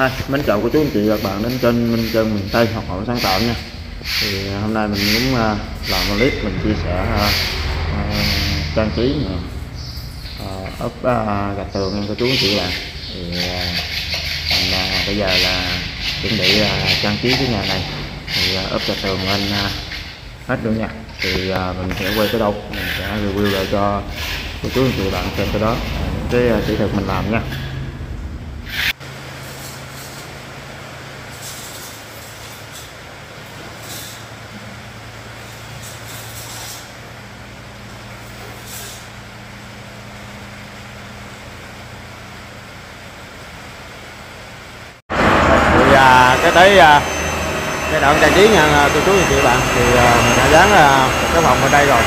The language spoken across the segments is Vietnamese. Hi, mến chào cô chú anh chị và các bạn đến kênh Minh Chơn miền Tây học hỏi sáng tạo nha. Thì hôm nay mình muốn làm một clip mình chia sẻ trang trí ốp gạch tường nha cô chú anh chị bạn. Thì bây giờ là chuẩn bị trang trí cái nhà này thì ốp gạch tường lên hết luôn nha. Thì mình sẽ quay tới đâu mình sẽ review lại cho cô chú anh chị bạn xem cái đó những cái kỹ thuật mình làm nha. Cái tới cái đoạn trang trí nha cô chú và chị bạn, thì mình đã dán cái phòng bên đây rồi.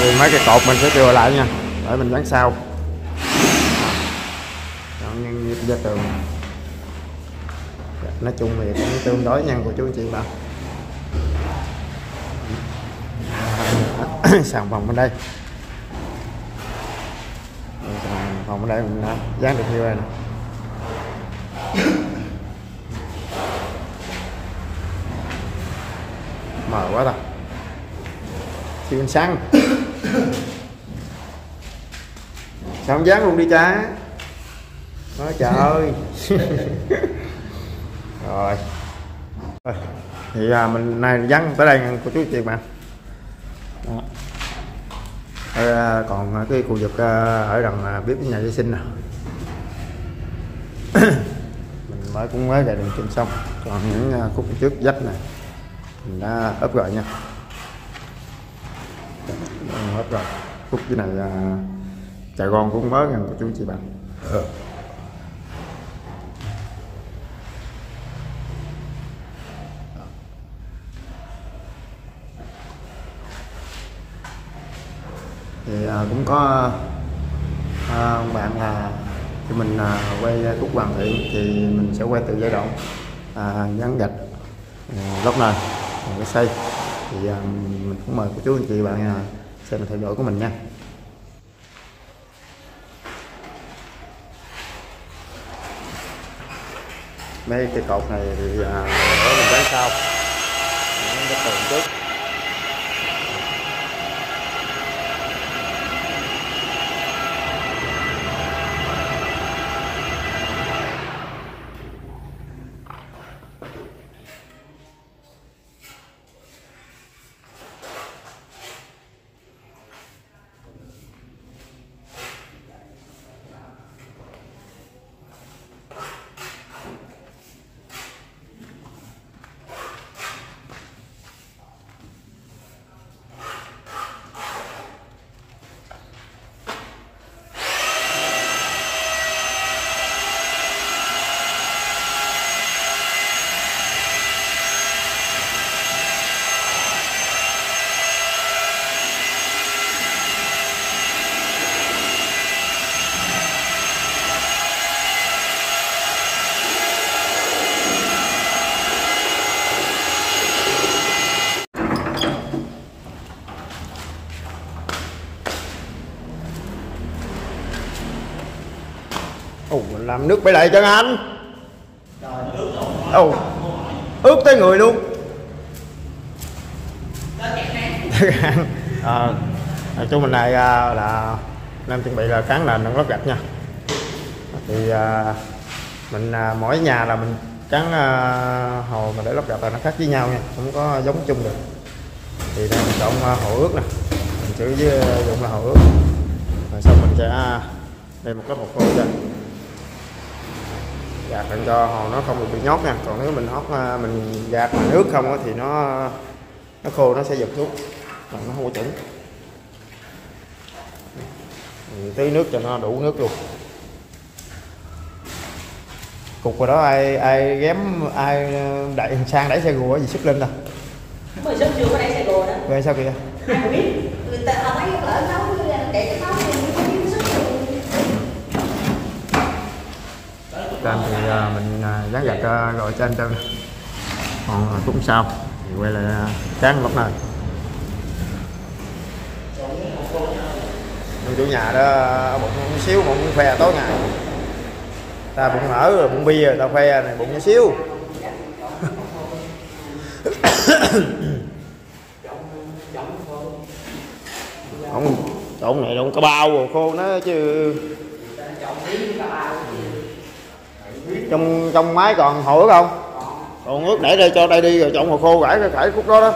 Thì mấy cái cột mình sẽ chừa lại nha, để mình dán sau. Chọn nhân nhịp ra tường. Nói chung thì cũng tương đối nhanh của chú chị bạn. Sàn phòng bên đây, sàn phòng bên đây mình đã dán được như vậy nè. Mờ quá ta, thiếu ánh sáng. Sao không dán luôn đi cha? Nói trời ơi. Rồi thì mình nay dán tới đây của chú chị bạn. Còn cái khu vực ở đằng bếp nhà vệ sinh nè, mình cũng mới gài đường trên xong. Còn những khúc trước vách này mình đã ốp rồi nha, ốp rồi. Khúc dưới này chà gòn cũng mới nha của chú chị bạn. Thì cũng có ông bạn là thì mình quay khúc hoàn thiện thì mình sẽ quay từ giai đoạn dán gạch lót nền cái xây. Thì mình cũng mời cô chú anh chị bạn xem thay đổi của mình nha. Mấy cái cột này thì mình dán sau cái tường trước. Mình làm nước bể đầy cho anh. Ướt tới người luôn. Chú mình này là đang chuẩn bị là cán nền đang lót gạch nha. Thì mình mỗi nhà là mình cán hồ mà để lót gạch là nó khác với nhau nha, không có giống chung được. Thì đây mình chọn hồ ướt nè, mình chữ với dụng là hồ ướt. Rồi xong mình sẽ đây một lớp hồ khô ra. Gạt lên cho hồ nó không được bị nhót nha. Còn nếu mình gạt mà nước không thì nó khô, nó sẽ giật xuống, nó không có chuẩn. Mình tưới nước cho nó đủ nước luôn. Cục vào đó ai ghém ai đẩy sang đẩy xe gùa gì sức lên đâu. Mới sức chưa có đẩy xe gùa đó. Về sao kìa? Ai mà biết. Người ta ông ấy lỡ nấu để cho nó cho anh thì mình dán gạch gọi cho anh cho. Còn cũng sao thì quay lại sáng lúc này. Chủ nhà đó bụng xíu, bụng phè tối ngày. Ta bụng nở rồi, bụng bia rồi, ta phè này, bụng xíu. Không, trộn này đâu có bao rồi khô nó chứ. Trong máy còn hổi không? Còn nước để đây cho đây đi rồi trộn hồ khô gãi ra khải khúc đó đó.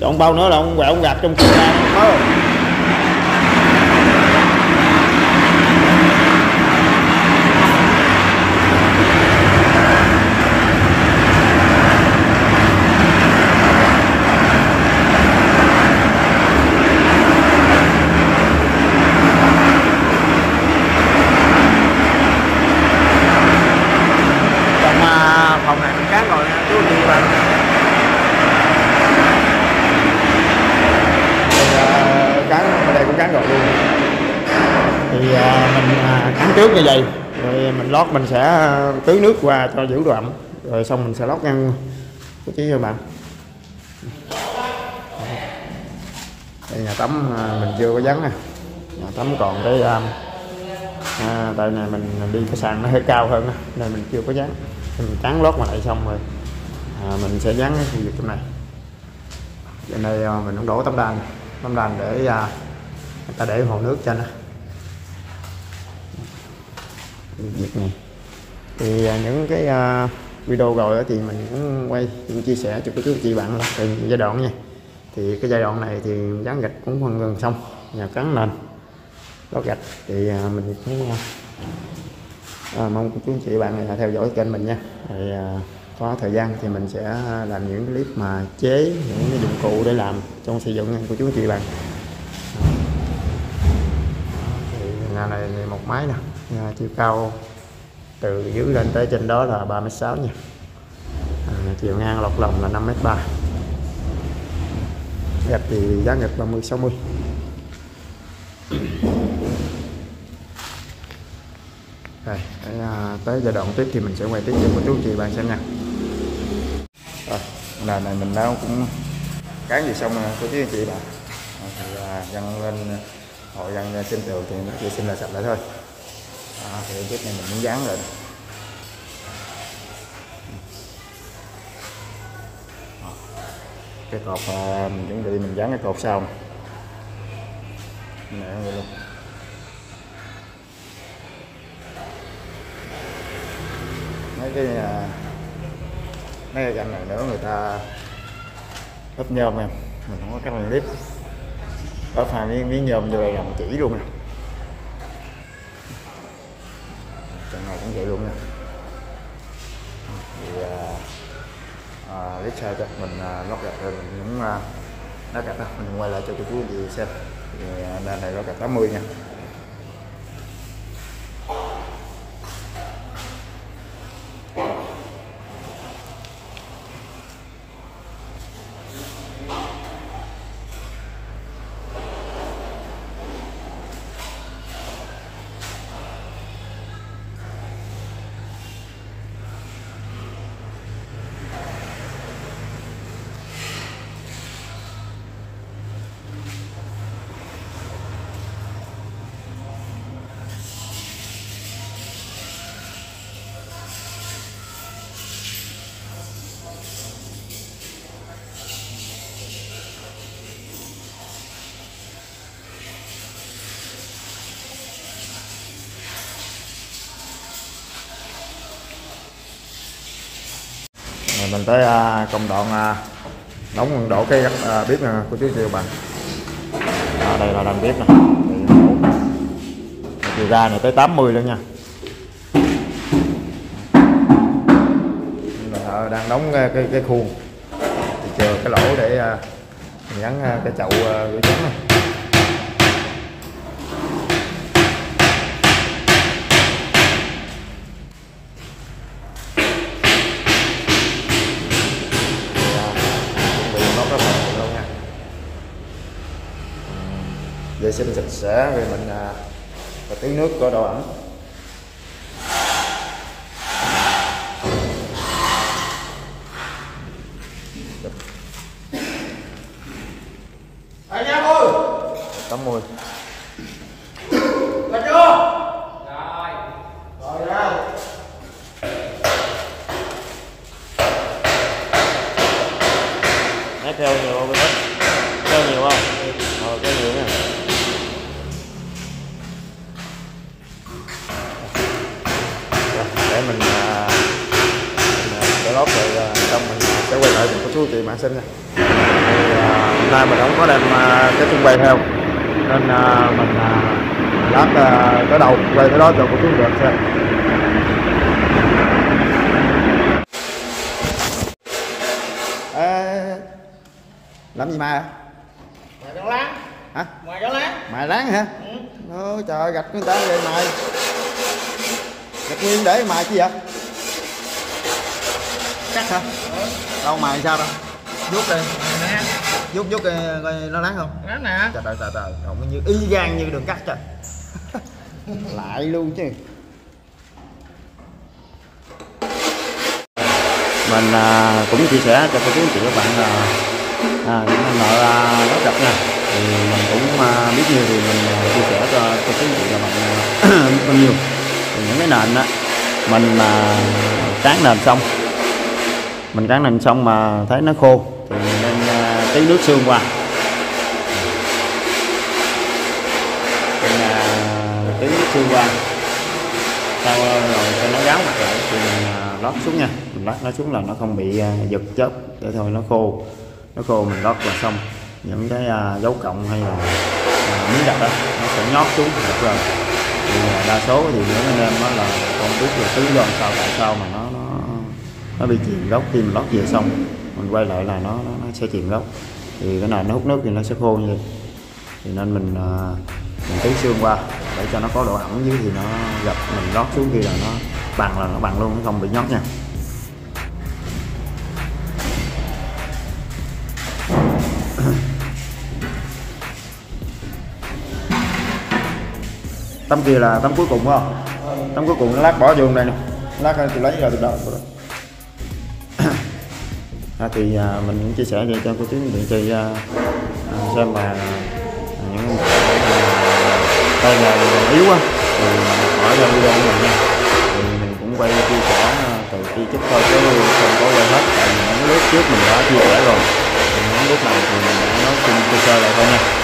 Trộn bao nữa là ông quẹo ông gạt trong kia đó. Trước như vậy rồi mình lót, mình sẽ tưới nước qua cho giữ độ ẩm, rồi xong mình sẽ lót ngăn cái chứ các bạn. Đây nhà tắm mình chưa có dán nè, nhà tắm còn cái tại này mình đi cái sàn nó hơi cao hơn đó, nên mình chưa có dán. Mình cán lót mà lại xong rồi mình sẽ dán cái khu vực trong này. Giờ này mình cũng đổ tấm đan để người ta để hồ nước cho nó. Việc này thì những cái video rồi đó thì mình cũng quay cũng chia sẻ cho các chị bạn từng giai đoạn nha. Thì cái giai đoạn này thì dán gạch cũng gần gần xong, nhà cắn nền lót gạch thì mình cũng mong các chị bạn theo dõi kênh mình nha. Thì có thời gian thì mình sẽ làm những clip mà chế những cái dụng cụ để làm trong xây dựng của chú chị bạn. Thì nhà này một máy nè. À, chiều cao từ dưới lên tới trên đó là 3,6 m nha. Chiều ngang lọc lòng là 5,3 m. Gạch thì giá gạch 30-60. Rồi, tới giai đoạn tiếp thì mình sẽ quay tiếp cho cô chú chị bạn xem nha. Rồi, là này mình đã cũng cán gì xong cô chú chị bạn. Thì dăng lên hội dăng trên tường thì nó vệ sinh là sạch lại thôi. Thì cái này mình muốn dán rồi. Cái cột mình chuẩn bị mình dán cái cột sau nè luôn. Mấy cái gạch này nữa người ta ốp nhôm em, mình không có cách làm clip. Ốp hai miếng nhôm vô đây làm chỉ luôn nè. Cũng vậy luôn nha. Thì lít sao cho mình lót gạch rồi mình cũng lót gạch đó. Mình quay lại cho chú gì xem. Thì này lót gạch 80 nha. Mình tới công đoạn đóng đổ cái bếp nè của chú chị bạn. Đây là làm bếp nè, chiều ra này tới 80 luôn nha. Đang đóng cái khuôn, thì chờ cái lỗ để mình gắn cái chậu gửi trứng này. Vệ sinh sạch sẽ rồi mình và tưới nước cho đậu ảnh. Anh em ơi, 80. Là chưa? Rồi. Rồi ra. Nó theo nhiều không? Theo nhiều không? Ờ, theo nhiều nè. Để mình sẽ lót rồi xong mình sẽ quay lại một số tiệm mạng xanh nha. Hôm nay mình không có đem cái trưng bày theo nên mình lát tới đầu quay tới đó cho cô chú được xem. Làm gì mà mày cho láng hả? Mày cho láng, mày láng hả? Ừ. Trời ơi, gạch người ta về mày gạch nguyên để mày chi vậy? Cắt hả? Ừ. Đâu mày sao đâu, vuốt đi nè, vuốt coi nó láng không? Láng nè. Trời không như y gan như đường cắt trời. Lại luôn chứ. Mình cũng chia sẻ cho cô chú chị các bạn những anh nợ lắp đặt nha, thì mình cũng biết nhiều thì mình chia sẻ cho cô chú chị các bạn bao nhiêu. Thì những cái nền á, mình tráng nền xong, mình tráng nền xong mà thấy nó khô thì mình nên tí nước xương qua. Tí nước xương qua sau rồi cho nó ráo mặt lại thì mình lót xuống nha. Mình lót nó xuống là nó không bị giật chớp, để thôi nó khô, nó khô mình lót là xong. Những cái dấu cộng hay là miếng gạch đó nó sẽ nhót xuống được rồi. Thì đa số thì những anh em đó là con biết là tứ lần sau tại sao mà nó bị chìm gốc. Khi mình lót về xong mình quay lại là nó sẽ chìm gốc, thì cái này nó hút nước thì nó sẽ khô như vậy. Thì nên mình tí xương qua để cho nó có độ ẩm dưới, thì nó gặp mình lót xuống kia là nó bằng luôn, nó không bị nhót nha. Tấm kia là tấm cuối cùng phải không? Tấm cuối cùng nó lát bỏ vô đây nè, lát tôi lấy ra từ đầu rồi. Thì mình cũng chia sẻ vậy cho cô chú anh chị xem mà những tay nghề yếu quá thì hỏi ra video của mình nha. Thì mình cũng quay chia sẻ từ khi chút thôi chứ không có quay hết, tại những lúc trước mình đã chia sẻ rồi, thì những lúc này thì mình đã nói chung sơ lại thôi nha.